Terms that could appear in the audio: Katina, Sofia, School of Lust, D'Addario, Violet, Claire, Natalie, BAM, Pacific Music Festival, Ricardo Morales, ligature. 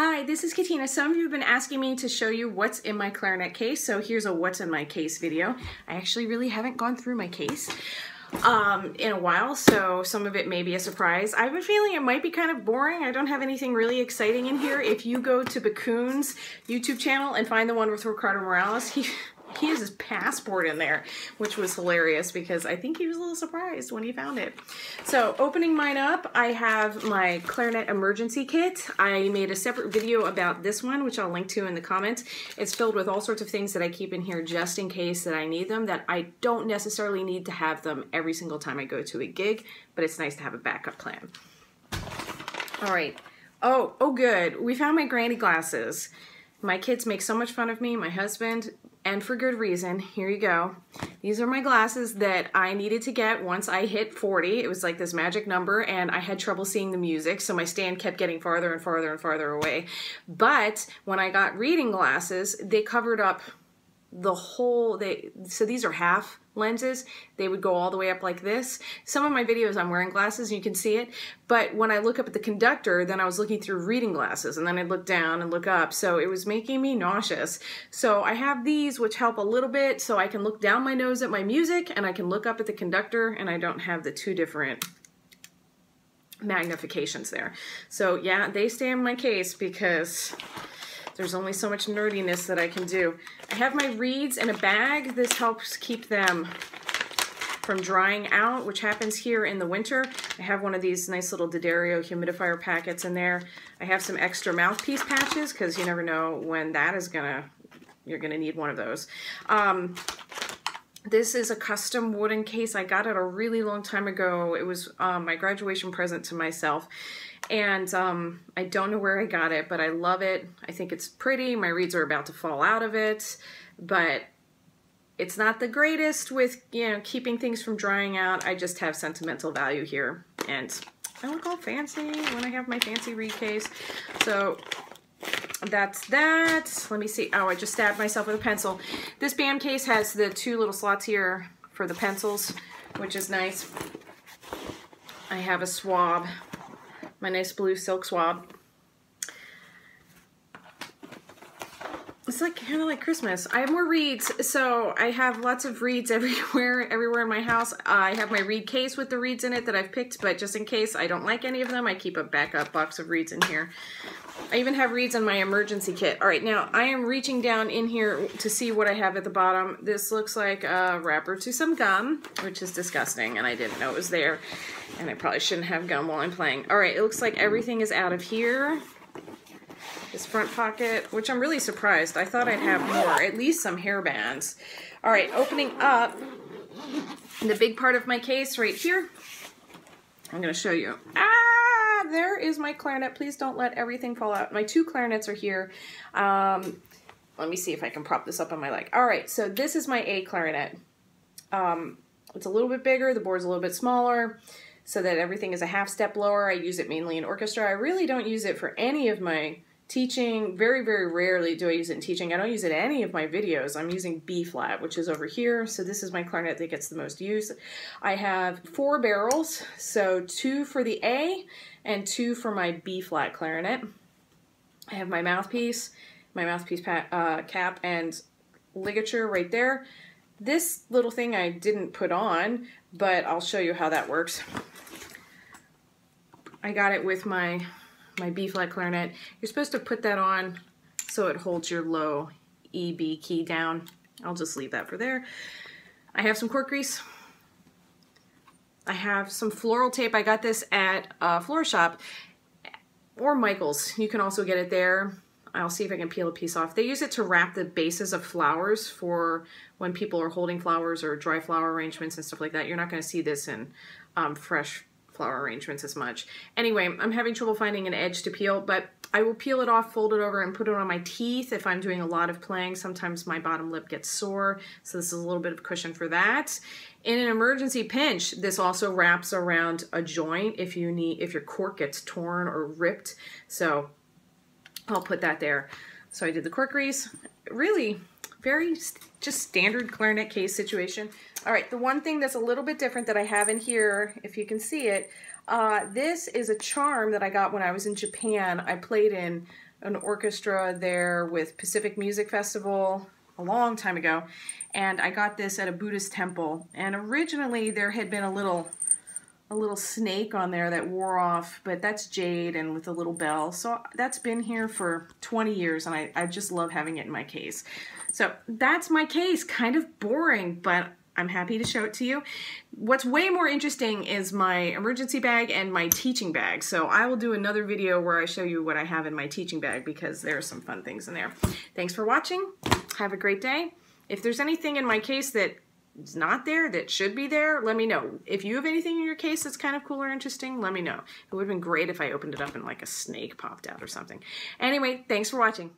Hi, this is Katina. Some of you have been asking me to show you what's in my clarinet case, so here's a what's in my case video. I actually really haven't gone through my case in a while, so some of it may be a surprise. I have a feeling it might be kind of boring. I don't have anything really exciting in here. If you go to Bakun's YouTube channel and find the one with Ricardo Morales, he has his passport in there, which was hilarious because I think he was a little surprised when he found it. So opening mine up, I have my clarinet emergency kit. I made a separate video about this one, which I'll link to in the comments. It's filled with all sorts of things that I keep in here just in case that I need them, that I don't necessarily need to have them every single time I go to a gig, but it's nice to have a backup plan. All right. Oh good. We found my granny glasses. My kids make so much fun of me, my husband, and for good reason. Here you go. These are my glasses that I needed to get once I hit 40. It was like this magic number, and I had trouble seeing the music, so my stand kept getting farther and farther and farther away. But when I got reading glasses, they covered up the whole, so these are half lenses. They would go all the way up like this. Some of my videos I'm wearing glasses, you can see it, but when I look up at the conductor, then I was looking through reading glasses, and then I'd look down and look up, so it was making me nauseous. So I have these, which help a little bit, so I can look down my nose at my music, and I can look up at the conductor, and I don't have the two different magnifications there. So yeah, they stay in my case because there's only so much nerdiness that I can do. I have my reeds in a bag. This helps keep them from drying out, which happens here in the winter. I have one of these nice little D'Addario humidifier packets in there. I have some extra mouthpiece patches because you never know when that is you're gonna need one of those. This is a custom wooden case. I got it a really long time ago. It was my graduation present to myself. And I don't know where I got it, but I love it. I think it's pretty. My reeds are about to fall out of it, but it's not the greatest with, you know, keeping things from drying out. I just have sentimental value here. And I look all fancy when I have my fancy reed case. So that's that. Let me see. Oh, I just stabbed myself with a pencil. This BAM case has the two little slots here for the pencils, which is nice. I have a swab. My nice blue silk swab. It's like kind of like Christmas. I have more reeds, so I have lots of reeds everywhere in my house. I have my reed case with the reeds in it that I've picked, but just in case I don't like any of them, I keep a backup box of reeds in here. I even have reeds in my emergency kit. All right, now I am reaching down in here to see what I have at the bottom. This looks like a wrapper to some gum, which is disgusting, and I didn't know it was there, and I probably shouldn't have gum while I'm playing. All right, it looks like everything is out of here. This front pocket, which I'm really surprised. I thought I'd have more, at least some hair bands. All right, opening up the big part of my case right here. I'm gonna show you. Ah, there is my clarinet. Please don't let everything fall out. My two clarinets are here. Let me see if I can prop this up on my leg. All right, so this is my A clarinet. It's a little bit bigger, the board's a little bit smaller, so that everything is a half step lower. I use it mainly in orchestra. I really don't use it for any of my teaching. Very, very rarely do I use it in teaching. I don't use it in any of my videos. I'm using B flat, which is over here. So this is my clarinet that gets the most use. I have four barrels, so two for the A and two for my B flat clarinet. I have my mouthpiece cap and ligature right there. This little thing I didn't put on, but I'll show you how that works. I got it with my B-flat clarinet. You're supposed to put that on so it holds your low E, B key down. I'll just leave that for there. I have some cork grease. I have some floral tape. I got this at a floor shop or Michael's. You can also get it there. I'll see if I can peel a piece off. They use it to wrap the bases of flowers for when people are holding flowers or dry flower arrangements and stuff like that. You're not going to see this in fresh flower arrangements as much. Anyway, I'm having trouble finding an edge to peel, but I will peel it off, fold it over, and put it on my teeth if I'm doing a lot of playing. Sometimes my bottom lip gets sore, so this is a little bit of cushion for that. In an emergency pinch, this also wraps around a joint if your cork gets torn or ripped. So I'll put that there. So I did the cork grease. Really, very just standard clarinet case situation. All right, the one thing that's a little bit different that I have in here, if you can see it, this is a charm that I got when I was in Japan. I played in an orchestra there with Pacific Music Festival a long time ago, and I got this at a Buddhist temple. And originally there had been a little snake on there that wore off, but that's jade and with a little bell. So that's been here for 20 years, and I just love having it in my case. So that's my case. Kind of boring, but I'm happy to show it to you. What's way more interesting is my emergency bag and my teaching bag. So I will do another video where I show you what I have in my teaching bag, because there are some fun things in there. Thanks for watching. Have a great day. If there's anything in my case that is not there that should be there, let me know. If you have anything in your case that's kind of cool or interesting, let me know. It would have been great if I opened it up and like a snake popped out or something. Anyway, thanks for watching.